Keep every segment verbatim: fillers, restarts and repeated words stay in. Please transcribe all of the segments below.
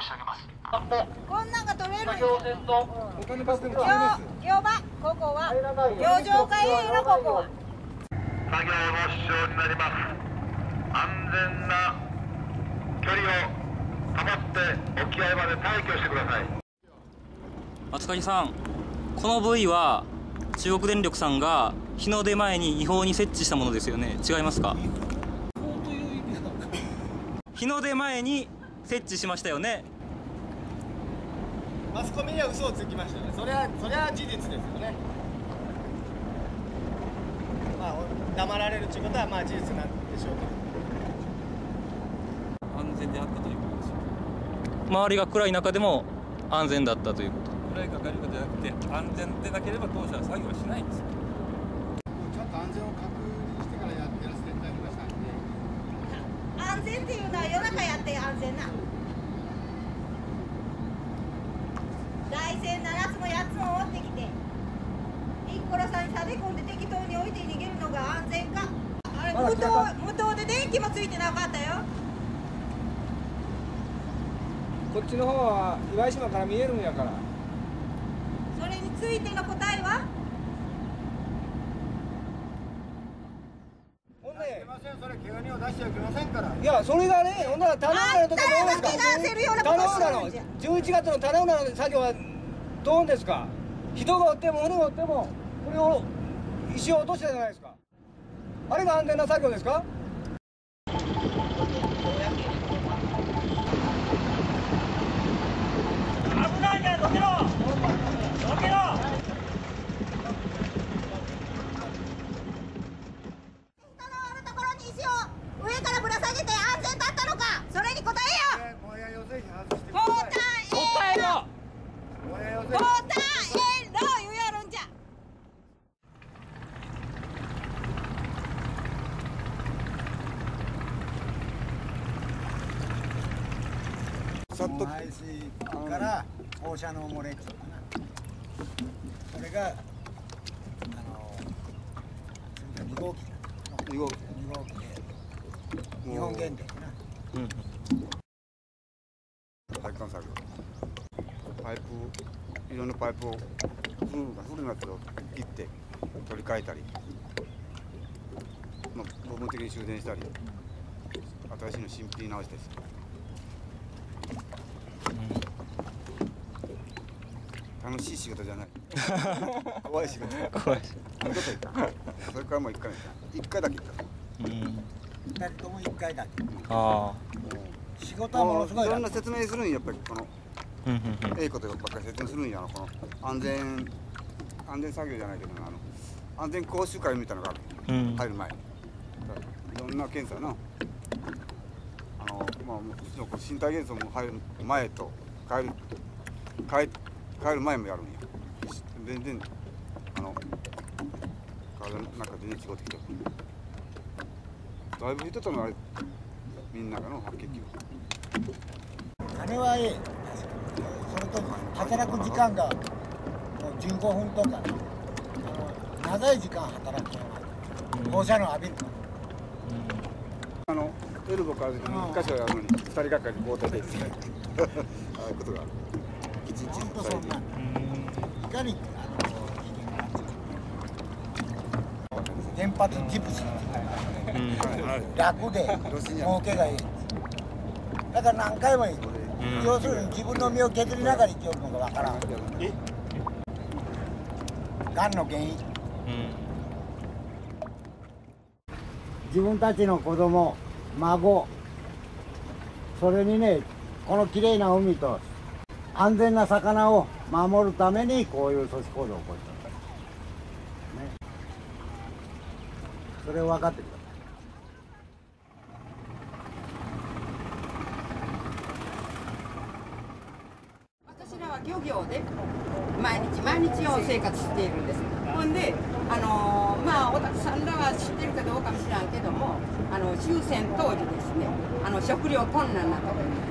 申し上げます。あ、もうこんなんが取れる。作業船のお金バスでも取れます。行場、ここは洋上海兵のここは作業の支障になります。安全な距離を保って沖合まで退去してください。松鍵さん、このブイは中国電力さんが日の出前に違法に設置したものですよね。違いますか？日の出前に設置しましたよね。マスコミには嘘をつきましたね。それはそれは事実ですよね。まあ黙られるということはまあ事実なんでしょうか。安全であったということでしょうか。周りが暗い中でも安全だったということ。暗いか明るいかじゃなくて安全でなければ当社は作業はしないんですよ。ちゃんと安全を確認してからやってらせていただきましたんで。安全っていうのは夜中やって安全な。台船ななつもやっつも追ってきてインコラさんに立て込んで適当に置いて逃げるのが安全か。あれ無灯、無灯で電気もついてなかったよ。こっちの方は岩島から見えるんやから。それについての答えはほんで、それ怪我人を出してはいけませんから。いや、それがね、ほんなら棚浦のとこどうですか。棚浦のじゅういちがつの棚浦の作業はどうですか。人がおっても船がおってもこれを石を落としたじゃないですか。あれが安全な作業ですか。危ないからどけろどけろ。排水から放射能漏れっていうのかな、これがあのに号機じゃないのにごうきで日本原電かな、うん、配管作業パイプ、いろんなパイプを古い古いなけど切って取り替えたり、まあ、部分的に修繕したり新しいの新品直しです。楽しい仕事じゃない。怖い仕事。怖い仕事。ちょっと行った。それからもう一回行った。一回だけ行った。うん。二人とも一回だけ。ああ。仕事はものすごい。いろんな説明するんやっぱりこの。うんうんうん。ええことばっかり説明するんやな、この安全安全作業じゃないけどな、あの安全講習会みたいなのがある。うん。入る前。いろんな検査のあのまあ身体検査も入る前と帰る帰る。帰る前もやるんや。全然あの体の中全然違ってきてる。だいぶ減ってたのあれみんながの発見器は。金はええ。それと働く時間がじゅうごふんとか長い時間働く。放射能浴びる。あのエルボから一箇所やるのにふたりがかりで交代で行く。ああいうことがある。本当そんな。いかに原発ジプシー楽で儲けがいい。だから何回もいい。要するに自分の身を削りながら生きよるのがわからん。がんの原因。自分たちの子供、孫、それにね、この綺麗な海と。安全な魚を守るためにこういう組織行動を起こしたんだ、ね、それを分かってください。私らは漁業で毎日毎日を生活しているんです。ほんであのまあおたくさんらは知ってるかどうかも知らんけども、あの終戦当時ですね、あの食料困難なことに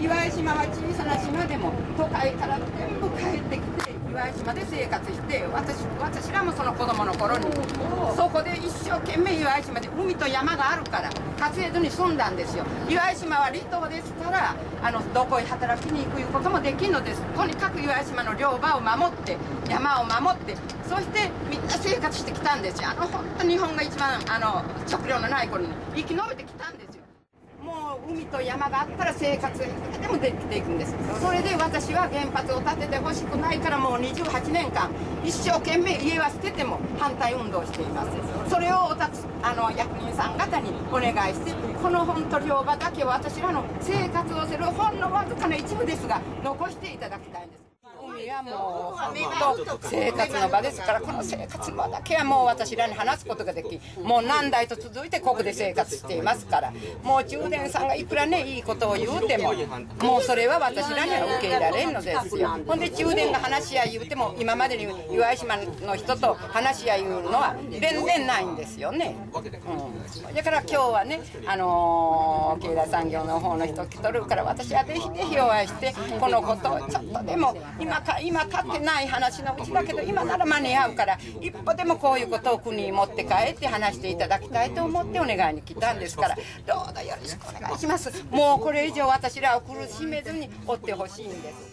岩屋島は小さな島でも都会から全部帰ってきて岩屋島で生活して、私私らもその子供の頃にそこで一生懸命岩屋島で海と山があるから稼いずに済んだんですよ。岩井島は離島ですから、あのどこへ働きに行くいうこともできるのです。とにかく岩井島の漁場を守って山を守って、そしてみんな生活してきたんですよ。あの本当に日本が一番あの食料のない頃に生き延びてきたんですよ。もう海と山があったら生活でもできていくんです。それで私は原発を建ててほしくないから、もうにじゅうはちねんかん一生懸命家は捨てても反対運動をしています。それをおたつあの役人さん方にお願いして、この本当漁場だけは私らの生活をするほんのわずかな一部ですが残していただきたいんです。海はもう本当生活の場ですから、この生活の場だけはもう私らに話すことができ、もう何代と続いてここで生活していますから、もう中年さんがいくらねいいことを言うても、もうそれは私らには受け入れられんのですよ。ほんで中年が話し合い言うても、今までに岩井島の人と話し合い言うのは全然ないんですよね、うん、だから今日はね、あのー、経済産業の方の人来とるから、私はぜひぜひお会いして、このことをちょっとでも今今か今買ってない話のうちだけど、今なら間に合うから一歩でもこういうことを国に持って帰って話していただきたいと思ってお願いに来たんですから、どうぞよろしくお願いします。もうこれ以上私らを苦しめずにおってほしいんです。